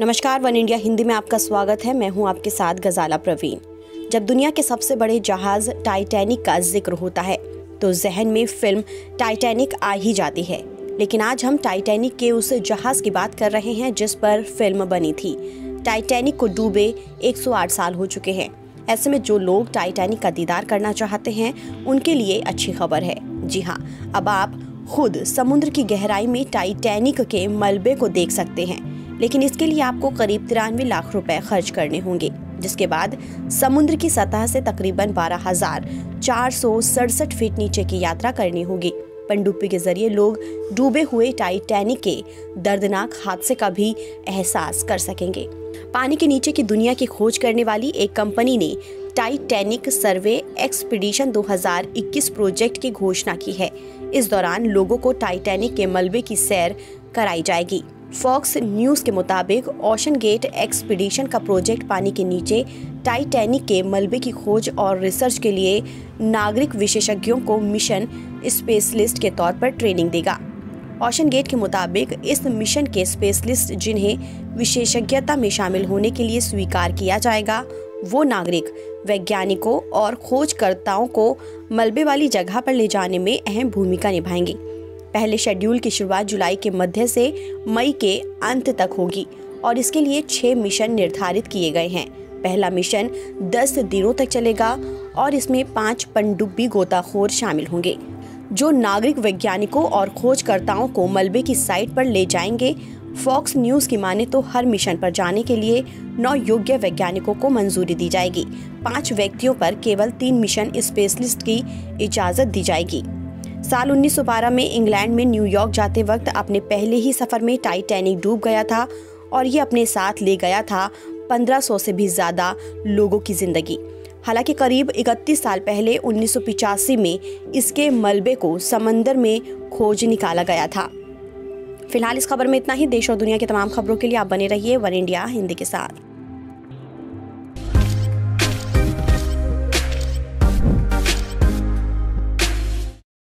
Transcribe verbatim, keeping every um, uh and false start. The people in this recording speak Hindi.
नमस्कार, वन इंडिया हिंदी में आपका स्वागत है। मैं हूं आपके साथ ग़ज़ाला प्रवीण। जब दुनिया के सबसे बड़े जहाज टाइटैनिक का जिक्र होता है तो जहन में फिल्म टाइटैनिक आ ही जाती है, लेकिन आज हम टाइटैनिक के उस जहाज की बात कर रहे हैं जिस पर फिल्म बनी थी। टाइटैनिक को डूबे एक सौ आठ साल हो चुके हैं। ऐसे में जो लोग टाइटैनिक का दीदार करना चाहते हैं उनके लिए अच्छी खबर है। जी हाँ, अब आप खुद समुद्र की गहराई में टाइटैनिक के मलबे को देख सकते हैं, लेकिन इसके लिए आपको करीब तिरानवे लाख रुपए खर्च करने होंगे, जिसके बाद समुद्र की सतह से तकरीबन बारह हजार चार सौ सड़सठ फीट नीचे की यात्रा करनी होगी। पनडुब्बी के जरिए लोग डूबे हुए टाइटैनिक के दर्दनाक हादसे का भी एहसास कर सकेंगे। पानी के नीचे की दुनिया की खोज करने वाली एक कंपनी ने टाइटैनिक सर्वे एक्सपीडिशन दो हज़ार इक्कीस प्रोजेक्ट की घोषणा की है। इस दौरान लोगों को टाइटैनिक के मलबे की सैर कराई जाएगी। फॉक्स न्यूज़ के मुताबिक ओशन गेट एक्सपेडिशन का प्रोजेक्ट पानी के नीचे टाइटैनिक के मलबे की खोज और रिसर्च के लिए नागरिक विशेषज्ञों को मिशन स्पेशलिस्ट के तौर पर ट्रेनिंग देगा। ओशन गेट के मुताबिक इस मिशन के स्पेशलिस्ट जिन्हें विशेषज्ञता में शामिल होने के लिए स्वीकार किया जाएगा, वो नागरिक, वैज्ञानिकों और खोजकर्ताओं को मलबे वाली जगह पर ले जाने में अहम भूमिका निभाएंगे। पहले शेड्यूल की शुरुआत जुलाई के मध्य से मई के अंत तक होगी और इसके लिए छह मिशन निर्धारित किए गए हैं। पहला मिशन दस दिनों तक चलेगा और इसमें पांच पनडुब्बी गोताखोर शामिल होंगे जो नागरिक वैज्ञानिकों और खोजकर्ताओं को मलबे की साइट पर ले जाएंगे। फॉक्स न्यूज़ की माने तो हर मिशन पर जाने के लिए नौ योग्य वैज्ञानिकों को मंजूरी दी जाएगी। पाँच व्यक्तियों पर केवल तीन मिशन स्पेशलिस्ट की इजाज़त दी जाएगी। साल उन्नीस सौ बारह में इंग्लैंड में न्यूयॉर्क जाते वक्त अपने पहले ही सफर में टाइटैनिक डूब गया था और ये अपने साथ ले गया था पंद्रह सौ से भी ज़्यादा लोगों की ज़िंदगी। हालांकि करीब इकतीस साल पहले उन्नीस सौ पचासी में इसके मलबे को समंदर में खोज निकाला गया था। फिलहाल इस खबर में इतना ही। देश और दुनिया की तमाम खबरों के लिए आप बने रहिए वन इंडिया हिंदी के साथ।